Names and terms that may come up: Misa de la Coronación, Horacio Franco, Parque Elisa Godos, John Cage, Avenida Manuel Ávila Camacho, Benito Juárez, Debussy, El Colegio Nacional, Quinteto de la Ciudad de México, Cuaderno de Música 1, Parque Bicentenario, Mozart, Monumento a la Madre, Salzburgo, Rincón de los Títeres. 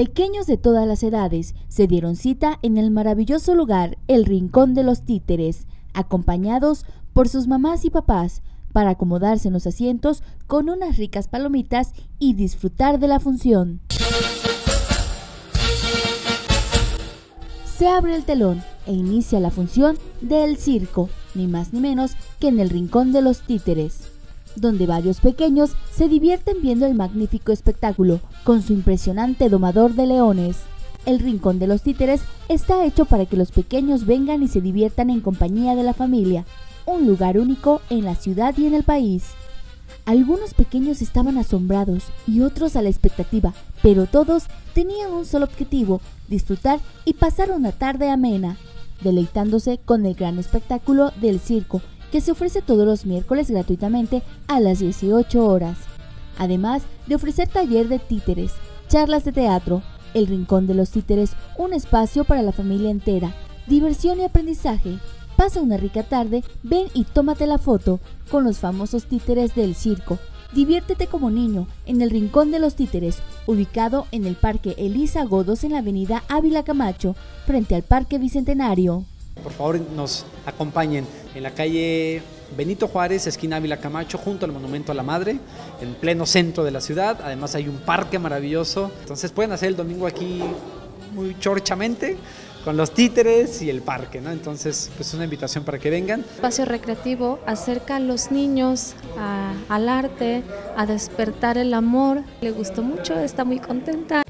Pequeños de todas las edades se dieron cita en el maravilloso lugar El Rincón de los Títeres, acompañados por sus mamás y papás, para acomodarse en los asientos con unas ricas palomitas y disfrutar de la función. Se abre el telón e inicia la función del circo, ni más ni menos que en el Rincón de los Títeres, donde varios pequeños se divierten viendo el magnífico espectáculo con su impresionante domador de leones. El Rincón de los Títeres está hecho para que los pequeños vengan y se diviertan en compañía de la familia, un lugar único en la ciudad y en el país. Algunos pequeños estaban asombrados y otros a la expectativa, pero todos tenían un solo objetivo: disfrutar y pasar una tarde amena, deleitándose con el gran espectáculo del circo que se ofrece todos los miércoles gratuitamente a las 18 horas. Además de ofrecer taller de títeres, charlas de teatro, El Rincón de los Títeres, un espacio para la familia entera, diversión y aprendizaje. Pasa una rica tarde, ven y tómate la foto con los famosos títeres del circo. Diviértete como niño en el Rincón de los Títeres, ubicado en el Parque Elisa Godos en la Avenida Ávila Camacho, frente al Parque Bicentenario. Por favor, nos acompañen en la calle Benito Juárez, esquina Ávila Camacho, junto al Monumento a la Madre, en pleno centro de la ciudad. Además hay un parque maravilloso, entonces pueden hacer el domingo aquí muy chorchamente, con los títeres y el parque, ¿no? Entonces, pues es una invitación para que vengan. Espacio recreativo acerca a los niños al arte, a despertar el amor. Le gustó mucho, está muy contenta.